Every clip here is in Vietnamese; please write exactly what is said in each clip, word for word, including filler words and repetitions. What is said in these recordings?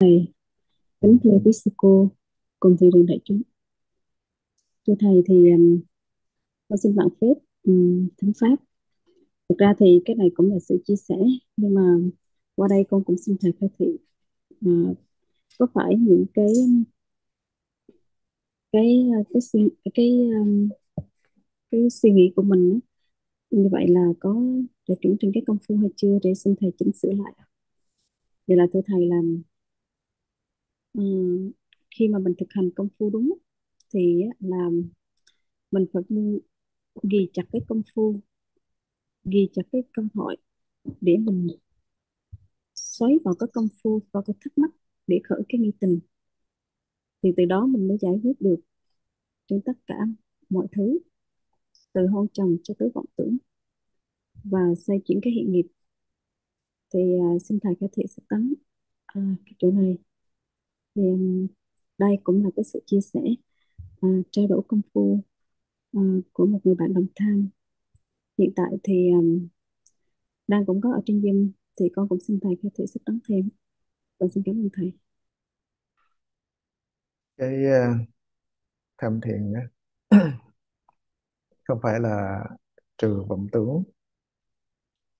Thầy Kính thưa quý sư cô cùng thầy đường đại chúng, thưa thầy thì um, con xin vạn phép um, thánh pháp. Thực ra thì cái này cũng là sự chia sẻ, nhưng mà qua đây con cũng xin thầy khai thị uh, có phải những cái cái cái suy cái cái, um, cái suy nghĩ của mình như vậy là có đã chuẩn trên cái công phu hay chưa, để xin thầy chỉnh sửa lại. Vậy là thưa thầy làm Ừ, khi mà mình thực hành công phu đúng thì là mình phải ghi chặt cái công phu, ghi chặt cái câu hỏi để mình xoáy vào cái công phu, vào cái thắc mắc để khởi cái nghi tình, thì từ đó mình mới giải quyết được trên tất cả mọi thứ, từ hôn trầm cho tới vọng tưởng và xoay chuyển cái hiện nghiệp. Thì uh, xin thầy có thể sắp tắn à, cái chỗ này. Thì đây cũng là cái sự chia sẻ, à, trao đổi công phu à, của một người bạn đồng tham. Hiện tại thì à, đang cũng có ở trên Zoom, thì con cũng xin thầy có thể giúp đón thêm. Con xin cảm ơn thầy. Cái uh, tham thiền đó không phải là trừ vọng tưởng,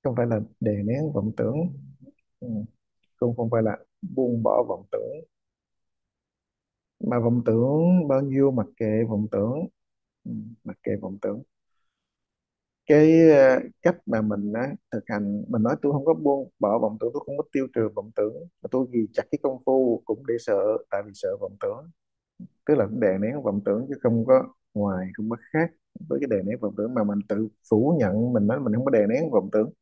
không phải là đè nén vọng tưởng, cũng không phải là buông bỏ vọng tưởng. Mà vọng tưởng bao nhiêu mặc kệ vọng tưởng, mặc kệ vọng tưởng. Cái cách mà mình á, thực hành, mình nói tôi không có buông bỏ vọng tưởng, tôi không có tiêu trừ vọng tưởng, mà tôi ghi chặt cái công phu cũng để sợ, tại vì sợ vọng tưởng, tức là cũng đè nén vọng tưởng chứ không có ngoài, không có khác với cái đè nén vọng tưởng mà mình tự phủ nhận. Mình nói mình không có đè nén vọng tưởng,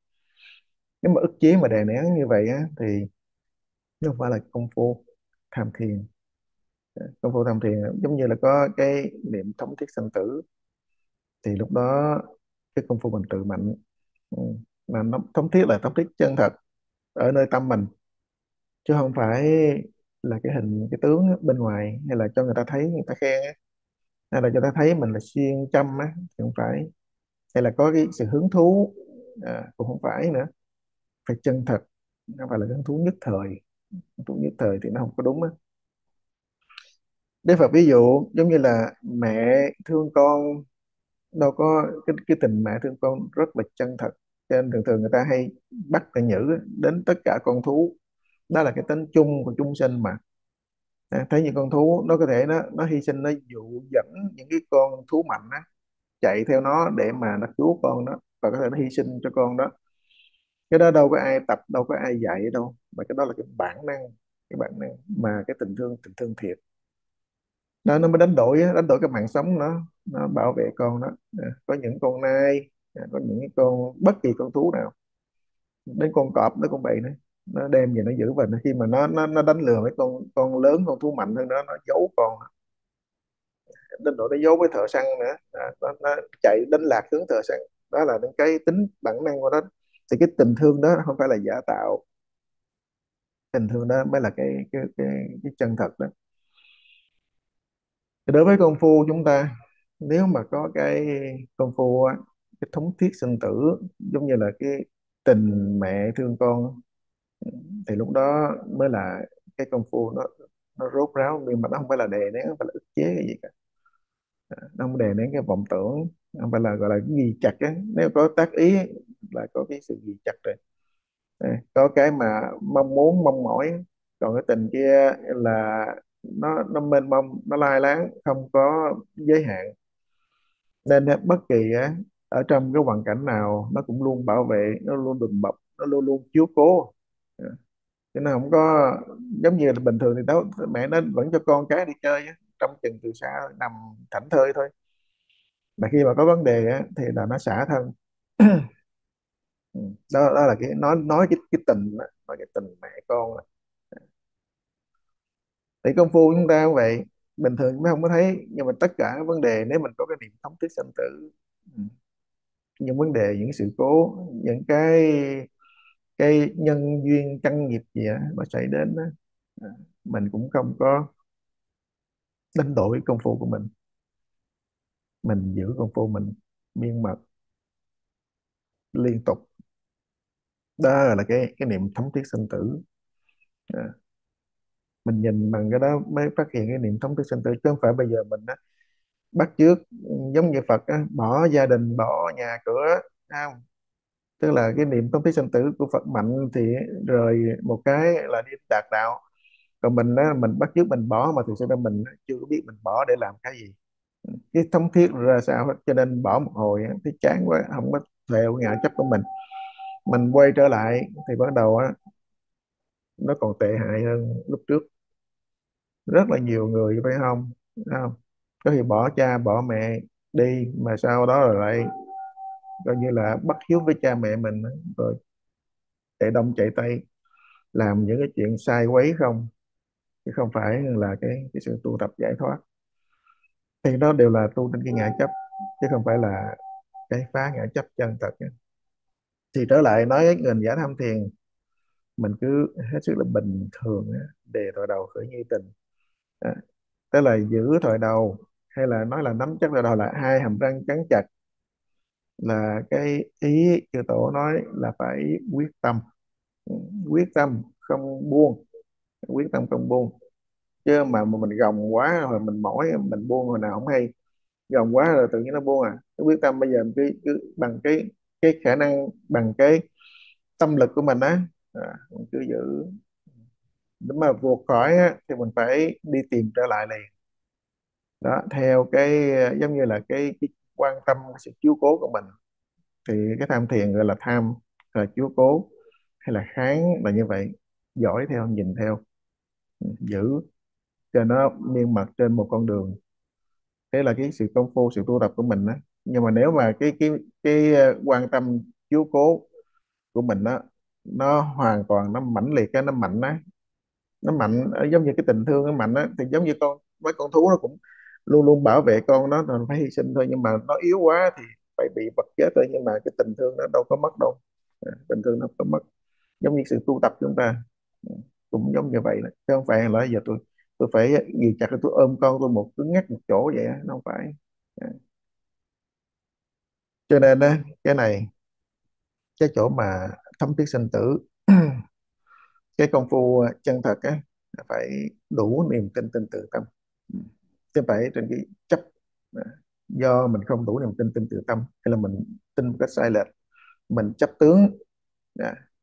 nếu mà ức chế mà đè nén như vậy á, thì nó không phải là công phu tham thiền. Công phu tham thiền giống như là có cái niệm thống thiết sanh tử, thì lúc đó cái công phu mình tự mạnh, mà nó thống thiết là thống thiết chân thật ở nơi tâm mình, chứ không phải là cái hình cái tướng bên ngoài, hay là cho người ta thấy người ta khen, hay là cho ta thấy mình là siêng chăm á, thì không phải, hay là có cái sự hứng thú à, cũng không phải nữa. Phải chân thật, không phải là hứng thú nhất thời. Hứng thú nhất thời thì nó không có đúng á. Để Phật ví dụ giống như là mẹ thương con, đâu có cái, cái tình mẹ thương con rất là chân thật, cho nên thường thường người ta hay bắt và nhử đến tất cả con thú. Đó là cái tính chung của chúng sinh mà à, thấy những con thú nó có thể nó nó hy sinh, nó dụ dẫn những cái con thú mạnh á, chạy theo nó để mà nó cứu con đó, và có thể nó hy sinh cho con đó. Cái đó đâu có ai tập, đâu có ai dạy đâu, mà cái đó là cái bản năng, cái bản năng mà cái tình thương, tình thương thiệt. Nó, nó mới đánh đổi, đánh đổi cái mạng sống nó, nó bảo vệ con đó. Có những con nai, có những con, bất kỳ con thú nào, đến con cọp nó cũng vậy nữa, nó đem về nó giữ mình. Khi mà nó nó, nó đánh lừa mấy con con lớn, con thú mạnh hơn đó, nó giấu con, đến độ nó giấu với thợ săn nữa à, nó, nó chạy đánh lạc hướng thợ săn. Đó là những cái tính bản năng của nó. Thì cái tình thương đó không phải là giả tạo, tình thương đó mới là cái cái cái, cái chân thật đó. Đối với công phu chúng ta, nếu mà có cái công phu cái thống thiết sinh tử, giống như là cái tình mẹ thương con, thì lúc đó mới là cái công phu nó nó rốt ráo, nhưng mà nó không phải là đè nén, không phải là ức chế cái gì cả, nó không đè nén cái vọng tưởng, không phải là gọi là ghi chặt ấy. Nếu có tác ý là có cái sự ghi chặt rồi, có cái mà mong muốn mong mỏi, còn cái tình kia là nó nó mênh mông, nó lai láng, không có giới hạn. Nên bất kỳ ở trong cái hoàn cảnh nào, nó cũng luôn bảo vệ, nó luôn đùm bọc, nó luôn luôn chiếu cố. Cho nên không có giống như là bình thường thì đó, mẹ nó vẫn cho con cái đi chơi trong chừng từ xa, nằm thảnh thơi thôi. Mà khi mà có vấn đề thì là nó xả thân. Đó, đó là cái nói nói cái, cái tình, nói cái tình mẹ con. Thì công phu chúng ta cũng vậy, bình thường mới không có thấy, nhưng mà tất cả vấn đề nếu mình có cái niệm thống thiết sanh tử, những vấn đề, những sự cố, những cái cái nhân duyên căn nghiệp gì đó mà xảy đến đó, mình cũng không có đánh đổi công phu của mình, mình giữ công phu mình miên mật liên tục. Đó là cái cái niệm thống thiết sanh tử. mình nhìn bằng cái đó mới phát hiện cái niệm thống tứ sanh tử, chứ không phải bây giờ mình á, bắt chước giống như Phật á, bỏ gia đình, bỏ nhà cửa, thấy không? Tức là cái niệm thống tứ sanh tử của Phật mạnh thì rời một cái là đi đạt đạo, còn mình á, mình bắt chước mình bỏ, mà thực sự ra mình chưa có biết mình bỏ để làm cái gì, cái thống thiết ra sao hết, cho nên bỏ một hồi á, thấy chán quá, không có theo ngã chấp của mình mình quay trở lại thì bắt đầu á, nó còn tệ hại hơn lúc trước. Rất là nhiều người phải không, phải không, có khi bỏ cha bỏ mẹ đi mà sau đó rồi lại coi như là bất hiếu với cha mẹ mình, rồi chạy đông chạy tây làm những cái chuyện sai quấy không, chứ không phải là cái, cái sự tu tập giải thoát, thì đó đều là tu trên cái ngã chấp, chứ không phải là cái phá ngã chấp chân thật. Thì trở lại nói cái ngành giả tham thiền, mình cứ hết sức là bình thường để thọ đầu khởi nhi tình. À, tức là giữ thọ đầu, hay là nói là nắm chắc thọ đầu là hai hàm răng cắn chặt, là cái ý chư tổ nói là phải quyết tâm, quyết tâm không buông, quyết tâm không buông. Chứ mà mình gồng quá rồi mình mỏi, mình buông hồi nào không hay, gồng quá rồi tự nhiên nó buông à. Cái quyết tâm bây giờ mình cứ, cứ bằng cái cái khả năng, bằng cái tâm lực của mình á, à, mình cứ giữ. Nếu mà vượt khỏi á, thì mình phải đi tìm trở lại liền đó, theo cái giống như là cái, cái quan tâm, cái sự chiếu cố của mình. Thì cái tham thiền gọi là tham là chiếu cố, hay là kháng là như vậy, dõi theo, nhìn theo, giữ cho nó miên mật trên một con đường. Thế là cái sự công phu, sự tu tập của mình đó. Nhưng mà nếu mà cái cái cái quan tâm chiếu cố của mình đó, nó hoàn toàn nó mãnh liệt, cái nó mạnh á, nó mạnh giống như cái tình thương nó mạnh á, thì giống như con mấy con thú nó cũng luôn luôn bảo vệ con nó, nó phải hy sinh thôi, nhưng mà nó yếu quá thì phải bị vật chết thôi, nhưng mà cái tình thương nó đâu có mất đâu, tình thương nó không có mất. Giống như sự tu tập chúng ta cũng giống như vậy, chứ không phải là giờ tôi tôi phải gì chặt, tôi ôm con tôi một cứng ngắc một chỗ vậy, nó không phải. Cho nên cái này, cái chỗ mà thấm thiết sinh tử, cái công phu chân thật á, phải đủ niềm tin tin tự tâm, chứ phải trên cái chấp. Do mình không đủ niềm tin tin tự tâm, hay là mình tin một cách sai lệch, mình chấp tướng,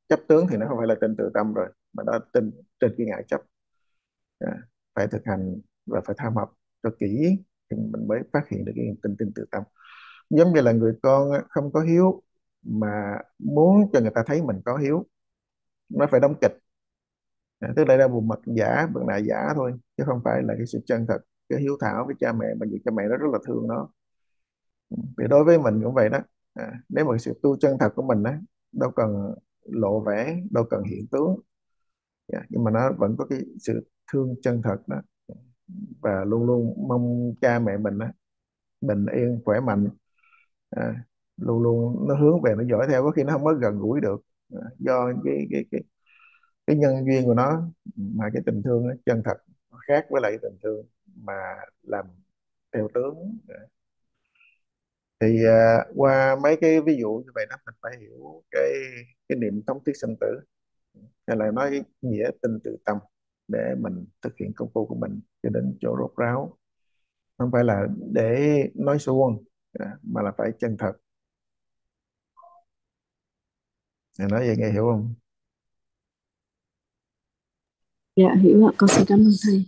chấp tướng thì nó không phải là tin tự tâm rồi, mà nó tin trên cái ngã chấp. Phải thực hành và phải tham học cho kỹ thì mình mới phát hiện được cái niềm tin tin tự tâm. Giống như là người con không có hiếu mà muốn cho người ta thấy mình có hiếu, nó phải đóng kịch. À, tức là ra buồn mặt giả, buồn lại giả thôi, chứ không phải là cái sự chân thật, cái hiếu thảo với cha mẹ. Mà việc cha mẹ nó rất là thương nó, thì đối với mình cũng vậy đó. À, nếu mà sự tu chân thật của mình á, đâu cần lộ vẻ, đâu cần hiện tướng, à, nhưng mà nó vẫn có cái sự thương chân thật đó, và luôn luôn mong cha mẹ mình á bình yên, khỏe mạnh. À, luôn luôn nó hướng về, nó dõi theo, có khi nó không có gần gũi được, à, do cái cái cái cái nhân duyên của nó. Mà cái tình thương nó chân thật, nó khác với lại tình thương mà làm theo tướng. Thì à, qua mấy cái ví dụ như vậy đó, mình phải hiểu cái cái niệm thống thiết sinh tử, hay là nói cái nghĩa tin tự tâm, để mình thực hiện công phu của mình cho đến chỗ rốt ráo. Không phải là để nói suông, mà là phải chân thật. Để nói vậy nghe hiểu không? Dạ hiểu ạ, con xin cảm ơn thầy.